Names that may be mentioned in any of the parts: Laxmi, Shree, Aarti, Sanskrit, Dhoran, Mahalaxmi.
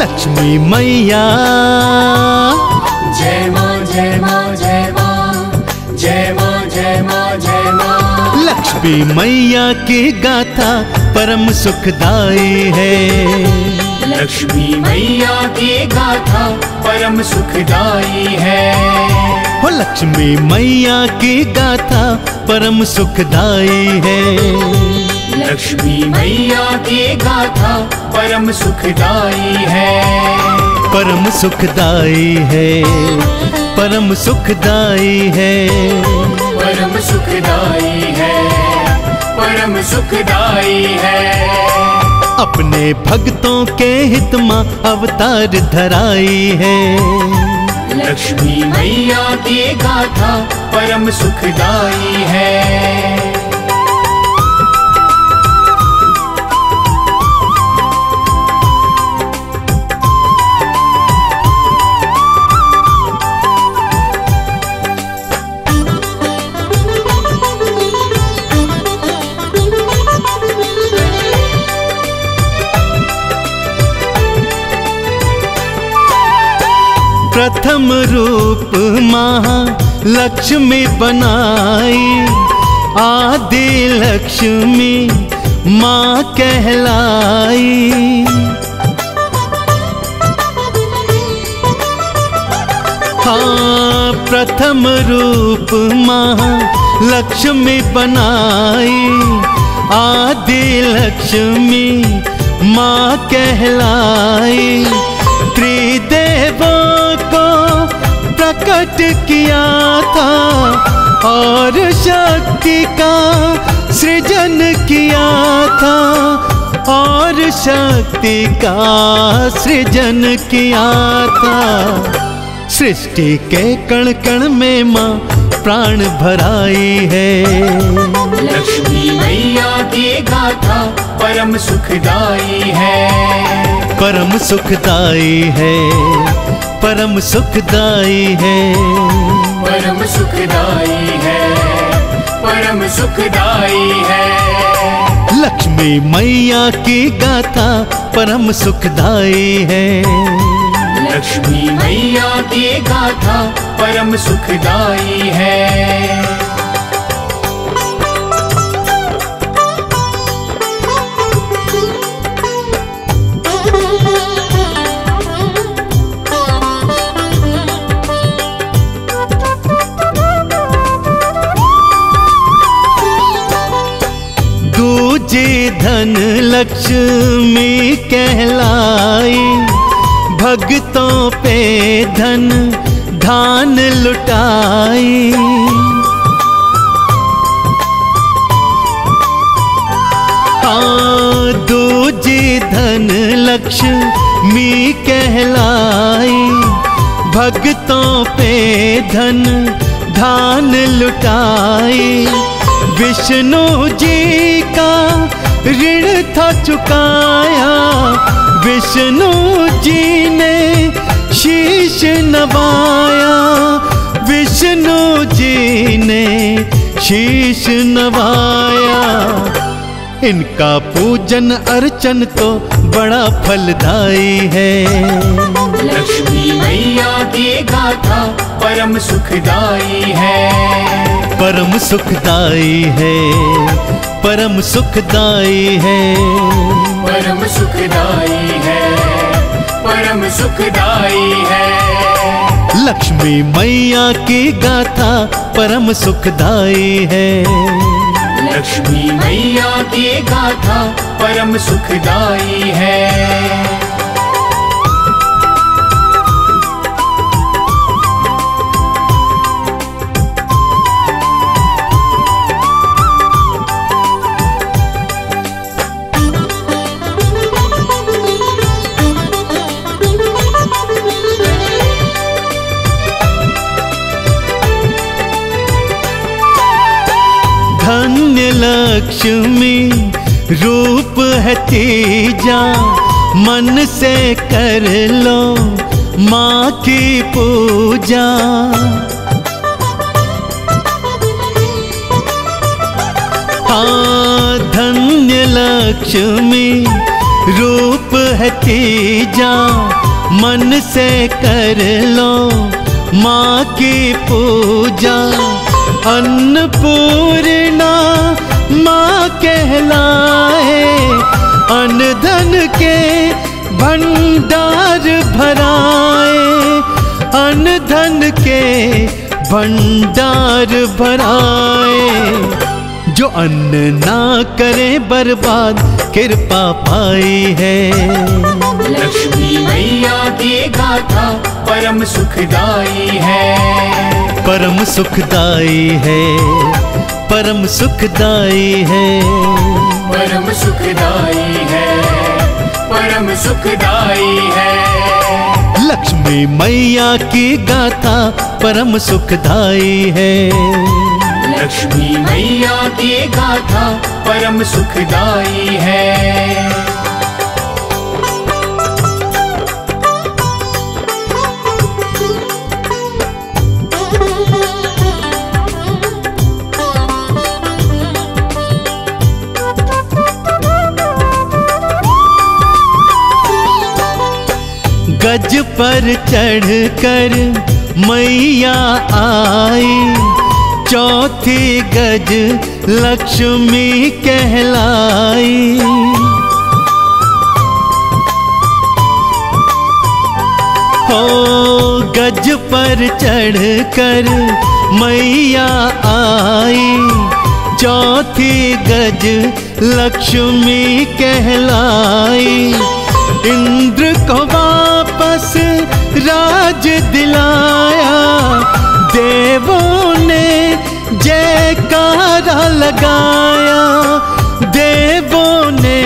लक्ष्मी मैया जय मां जय मां जय मां जय मां जय मां जय मां। लक्ष्मी मैया की गाथा परम सुखदायी है, लक्ष्मी मैया की गाथा परम सुखदायी है, हो लक्ष्मी मैया की गाथा परम सुखदायी है, लक्ष्मी मैया की गाथा परम सुखदाई है, परम सुखदाई है, परम सुखदाई है, परम सुखदाई है, परम सुखदाई है। अपने भक्तों के हित मां अवतार धराई है, लक्ष्मी मैया की गाथा परम सुखदाई है। प्रथम रूप महालक्ष्मी बनाई, आदि लक्ष्मी माँ कहलाई, हाँ प्रथम रूप महालक्ष्मी बनाई, आदि लक्ष्मी माँ कहलाई, त्रिदेवों प्रकट किया था और शक्ति का सृजन किया था, और शक्ति का सृजन किया था। सृष्टि के कण कण में माँ प्राण भराई है, लक्ष्मी मैया की गाथा परम सुखदाई है, परम सुखदाई है, परम सुखदाई है, परम सुखदाई है, परम सुखदाई है। लक्ष्मी मैया की गाथा परम सुखदाई है, लक्ष्मी मैया की गाथा परम सुखदाई है। धन लक्ष्मी कहलाई, भक्तों पे धन धान लुटाई, हाँ दूजी धन लक्ष्मी कहलाई, भक्तों पे धन धान लुटाई, विष्णु जी का ऋण था चुकाया, विष्णु जी ने शीश नवाया, विष्णु जी ने शीश नवाया, इनका पूजन अर्चन तो बड़ा फलदायी है, लक्ष्मी मैया की गाथा परम सुखदाई है, परम सुखदाई है, परम सुखदाई है, परम सुखदाई है, परम सुखदाई है। लक्ष्मी मैया की गाथा परम सुखदाई है, लक्ष्मी मैया की गाथा परम सुखदाई है। धन्य लक्ष्मी रूप है तेजा, मन से कर लो माँ की पूजा। हाँ धन्य लक्ष्मी रूप है तेजा, मन से कर लो माँ की पूजा। अन्नपूर्णा माँ कहलाए, अन्न धन के भंडार भराए, अन्न धन के भंडार भराए। जो अन्न ना करे बर्बाद कृपा पाई है, लक्ष्मी मैया की गाथा परम सुखदाई है, परम सुखदाई है, परम सुखदाई है, परम सुखदाई है, परम सुखदाई है। लक्ष्मी मैया की गाथा परम सुखदाई है, लक्ष्मी मैया की गाथा परम सुखदाई है। गज पर चढ़ कर मैया आई, चौथी गज लक्ष्मी कहलाई। हो गज पर चढ़ कर मैया आई, चौथी गज लक्ष्मी कहलाई। इंद्र को वापस राज दिलाया, देवों ने जयकारा लगाया, देवों ने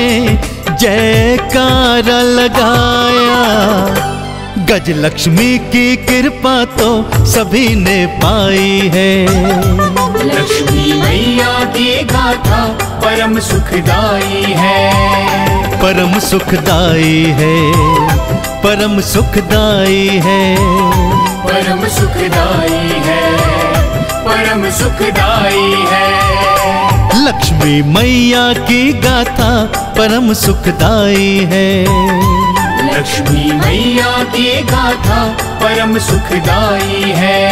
जयकारा लगाया। गज लक्ष्मी की कृपा तो सभी ने पाई है, लक्ष्मी मैया की गाथा परम सुखदाई है, परम सुखदाई है, परम सुखदाई है, परम सुखदाई है, परम सुखदाई है। लक्ष्मी मैया की गाथा परम सुखदाई है, लक्ष्मी मैया की गाथा परम सुखदाई है।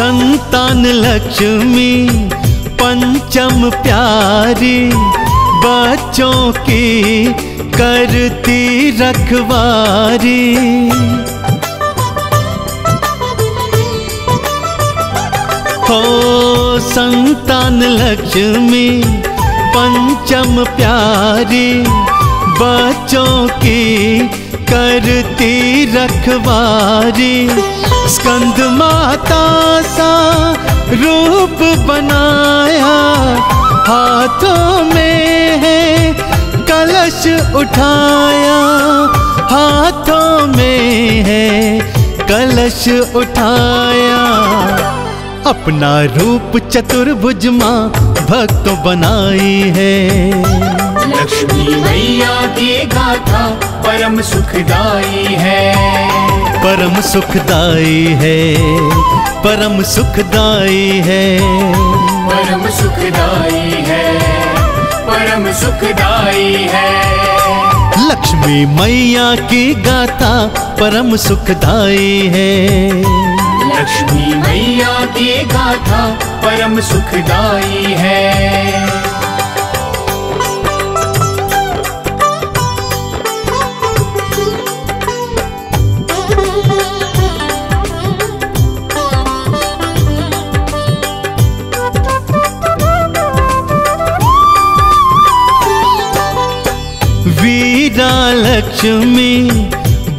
संतान लक्ष्मी पंचम प्यारी, बच्चों की करती रखवारी। हो संतान लक्ष्मी पंचम प्यारी, बच्चों की करती रखवारी। स्कंद माता सा रूप बनाया, हाथों में है कलश उठाया, हाथों में है कलश उठाया। अपना रूप चतुर्भुज माँ भक्तों बनाई है, लक्ष्मी मैया की गाथा परम सुखदाई है, परम सुखदाई है, परम सुखदाई है, परम सुखदाई है, परम सुखदाई है। लक्ष्मी मैया की गाथा परम सुखदाई है, लक्ष्मी मैया की गाथा परम सुखदाई है। महालक्ष्मी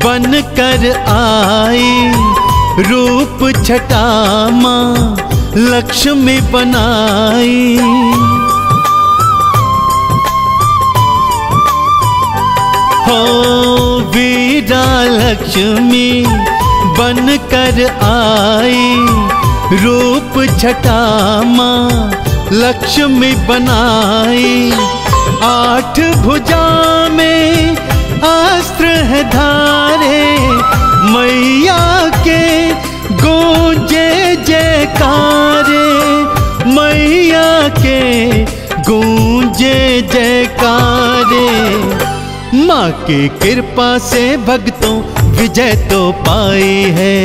बन कर आई, रूप छटा माँ लक्ष्मी बनाई। हो वीरा लक्ष्मी बन कर आई, रूप छटा माँ लक्ष्मी बनाई। आठ भुजा में अस्त्र है धारे, मैया के गूंजे जयकारे, मैया के गूंजे जयकारे। माँ की कृपा से भक्तों विजय तो पाई है,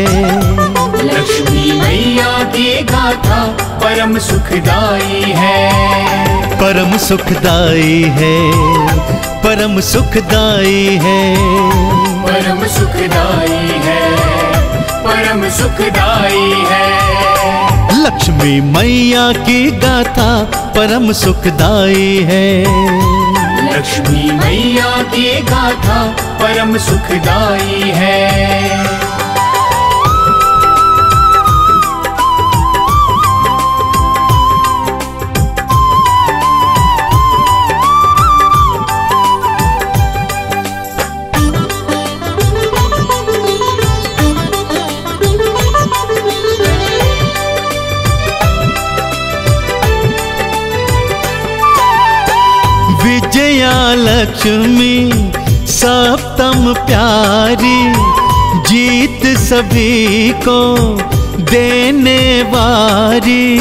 लक्ष्मी मैया की गाथा परम सुखदाई है, परम सुखदाई है, परम सुखदाई है, परम सुखदाई है, परम सुखदाई है। लक्ष्मी मैया की गाथा परम सुखदाई है, लक्ष्मी मैया की गाथा परम सुखदाई है। विजया लक्ष्मी सप्तम प्यारी, जीत सभी को देने वाली।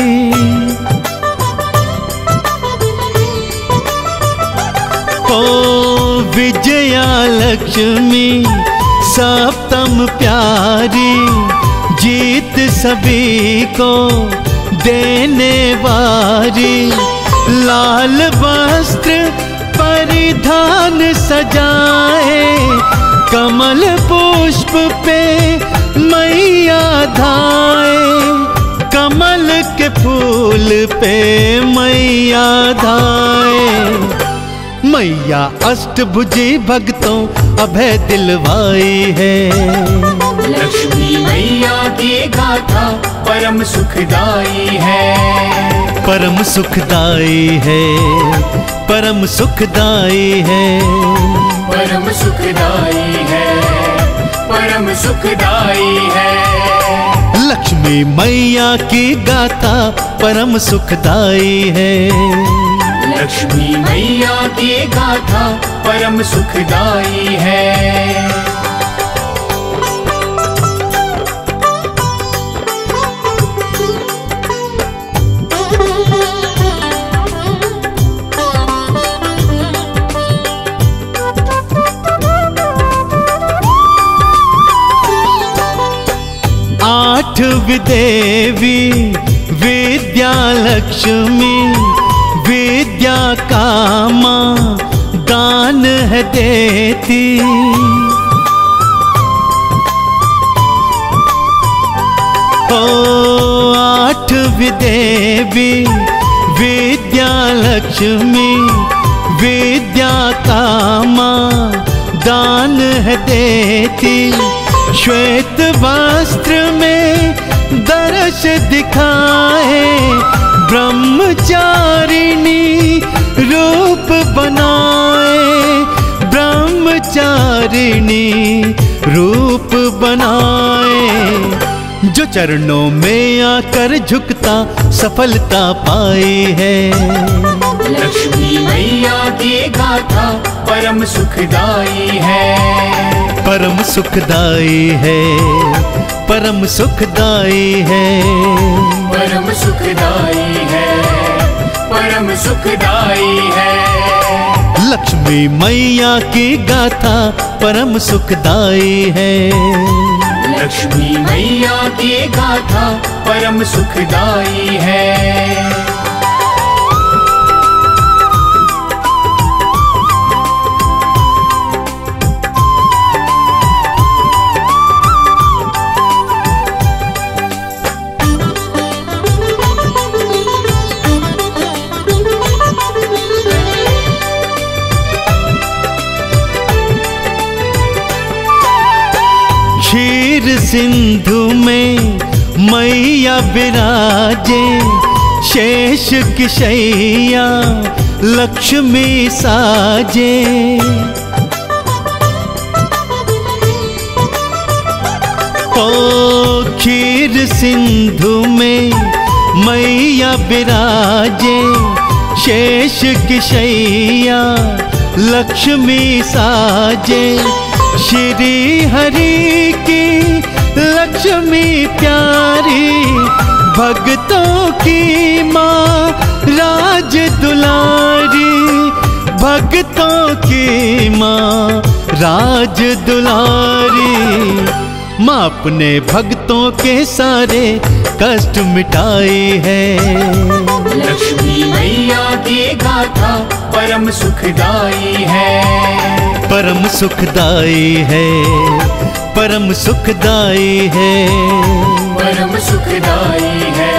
ओ विजया लक्ष्मी सप्तम प्यारी, जीत सभी को देने वाली। लाल वस्त्र परिधान सजाए, कमल पुष्प पे मैया धाए, कमल के फूल पे मैया धाए। मैया अष्टभुजी भक्तों अभय दिलवाई है, लक्ष्मी मैया की गाथा परम सुखदाई है, परम सुखदाई है, परम सुखदाई है, परम सुखदाई है, परम सुखदाई है। लक्ष्मी मैया की गाथा परम सुखदाई है, लक्ष्मी मैया की गाथा परम सुखदाई है। आठवीं देवी विद्या लक्ष्मी, विद्या का माँ दान है देती। ओ आठवीं देवी विद्या लक्ष्मी, विद्या का माँ दान है देती। श्वेत वस्त्र में दर्श दिखाए, ब्रह्मचारिणी रूप बनाए, ब्रह्मचारिणी रूप बनाए। जो चरणों में आकर झुकता सफलता पाई है, लक्ष्मी मैया की गाथा परम सुखदाई है, परम सुखदाई है, परम सुखदाई है, परम सुखदाई है, परम सुखदाई है। लक्ष्मी मैया की गाथा परम सुखदाई है, लक्ष्मी मैया की गाथा परम सुखदाई है। क्षीर सिंधु में मैया विराजे, शेष किशैया लक्ष्मी साजे। ओ क्षीर सिंधु में मैया विराजे, शेष किशैया लक्ष्मी साजे। श्री हरि की लक्ष्मी प्यारी, भक्तों की माँ राज दुलारी, भक्तों की माँ राज दुलारी। माँ अपने भक्तों के सारे कष्ट मिटाए है। लक्ष्मी मैया की गाथा परम सुखदाई है, परम सुखदाई है, परम सुखदाई है, परम सुखदाई है,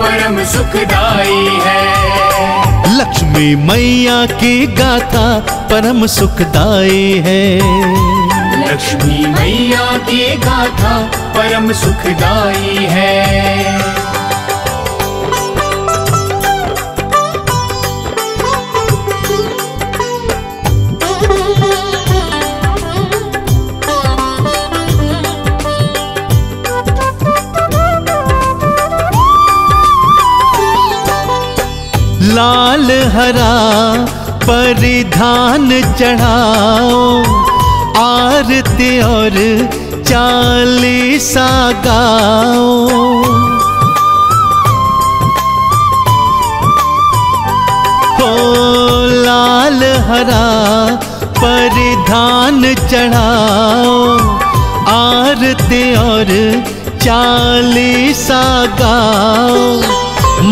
परम सुखदाई है। लक्ष्मी मैया की गाथा परम सुखदाई है। लक्ष्मी मैया की गाथा परम सुखदाई है। लाल हरा परिधान चढ़ाओ, आरती और चालीसा गाओ। ओ लाल हरा परिधान चढ़ाओ, आरती और चालीसा गाओ।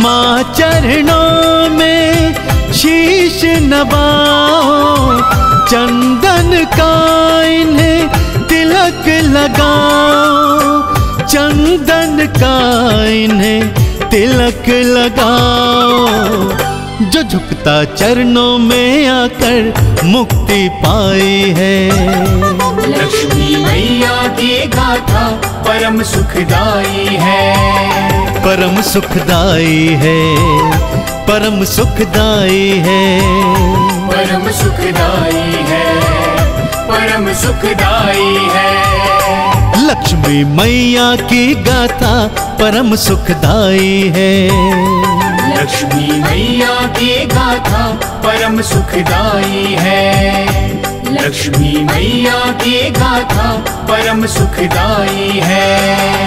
माँ चरणों में शीश नवाओ, चंदन का इन्हें तिलक लगाओ, चंदन का इन्हें तिलक लगाओ। जो झुकता चरणों में आकर मुक्ति पाए है। लक्ष्मी मैया की गाथा परम सुखदाई है, परम सुखदाई है, परम सुखदाई है, परम सुखदाई है, परम सुखदाई है। लक्ष्मी मैया की गाथा परम सुखदाई है। लक्ष्मी मैया की गाथा परम सुखदाई है। लक्ष्मी मैया की गाथा परम सुखदाई है।